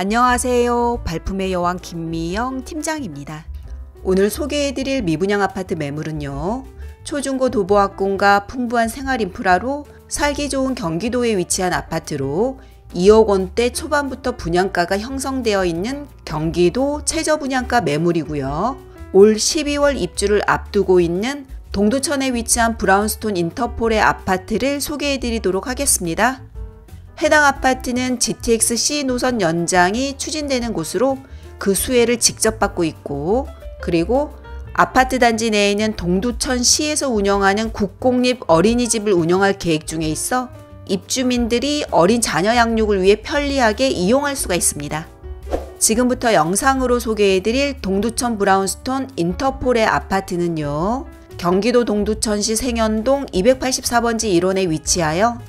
안녕하세요. 발품의 여왕 김미영 팀장입니다. 오늘 소개해드릴 미분양 아파트 매물은요. 초중고 도보학군과 풍부한 생활인프라로 살기 좋은 경기도에 위치한 아파트로 2억 원대 초반부터 분양가가 형성되어 있는 경기도 최저분양가 매물이고요. 올 12월 입주를 앞두고 있는 동두천에 위치한 브라운스톤 인터포레 아파트를 소개해드리도록 하겠습니다. 해당 아파트는 GTX-C 노선 연장이 추진되는 곳으로 그 수혜를 직접 받고 있고, 그리고 아파트 단지 내에는 동두천시에서 운영하는 국공립 어린이집을 운영할 계획 중에 있어 입주민들이 어린 자녀 양육을 위해 편리하게 이용할 수가 있습니다. 지금부터 영상으로 소개해드릴 동두천 브라운스톤 인터포레 아파트는요. 경기도 동두천시 생현동 284번지 1원에 위치하여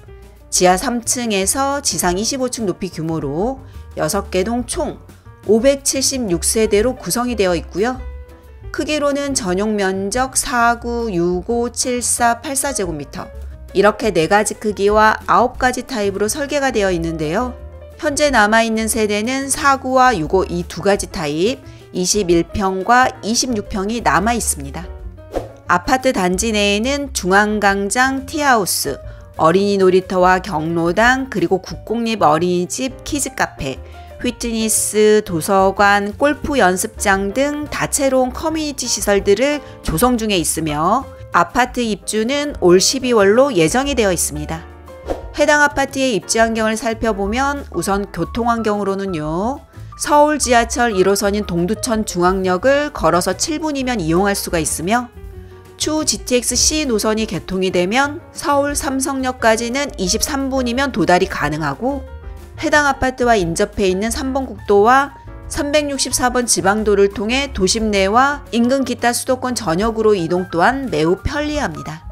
지하 3층에서 지상 25층 높이 규모로 6개 동 총 576세대로 구성이 되어 있고요. 크기로는 전용 면적 49, 65, 74, 84제곱미터 이렇게 4가지 크기와 9가지 타입으로 설계가 되어 있는데요. 현재 남아있는 세대는 49와 65 이 2가지 타입 21평과 26평이 남아있습니다. 아파트 단지 내에는 중앙광장, 티아우스, 어린이 놀이터와 경로당, 그리고 국공립 어린이집, 키즈카페, 휘트니스, 도서관, 골프 연습장 등 다채로운 커뮤니티 시설들을 조성 중에 있으며 아파트 입주는 올 12월로 예정이 되어 있습니다. 해당 아파트의 입지 환경을 살펴보면 우선 교통 환경으로는요. 서울 지하철 1호선인 동두천 중앙역을 걸어서 7분이면 이용할 수가 있으며 추후 GTX-C 노선이 개통이 되면 서울 삼성역까지는 23분이면 도달이 가능하고 해당 아파트와 인접해 있는 3번 국도와 364번 지방도를 통해 도심 내와 인근 기타 수도권 전역으로 이동 또한 매우 편리합니다.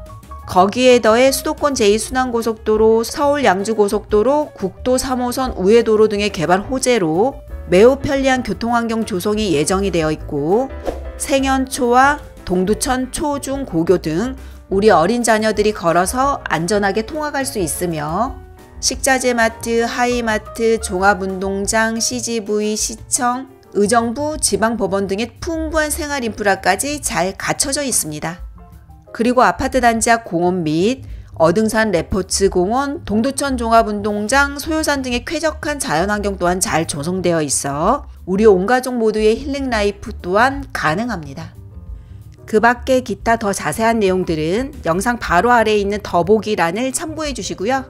거기에 더해 수도권 제2순환고속도로, 서울 양주고속도로, 국도 3호선 우회도로 등의 개발 호재로 매우 편리한 교통환경 조성이 예정이 되어 있고 생현초와 동두천, 초, 중, 고교 등 우리 어린 자녀들이 걸어서 안전하게 통학할 수 있으며 식자재마트, 하이마트, 종합운동장, CGV, 시청, 의정부지방법원 등의 풍부한 생활인프라까지 잘 갖춰져 있습니다. 그리고 아파트 단지 앞 공원 및 어등산레포츠공원, 동두천 종합운동장, 소요산 등의 쾌적한 자연환경 또한 잘 조성되어 있어 우리 온가족 모두의 힐링라이프 또한 가능합니다. 그 밖에 기타 더 자세한 내용들은 영상 바로 아래에 있는 더보기란을 참고해 주시고요.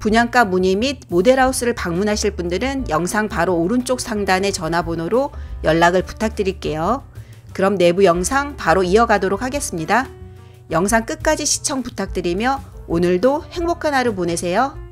분양가 문의 및 모델하우스를 방문하실 분들은 영상 바로 오른쪽 상단의 전화번호로 연락을 부탁드릴게요. 그럼 내부 영상 바로 이어가도록 하겠습니다. 영상 끝까지 시청 부탁드리며 오늘도 행복한 하루 보내세요.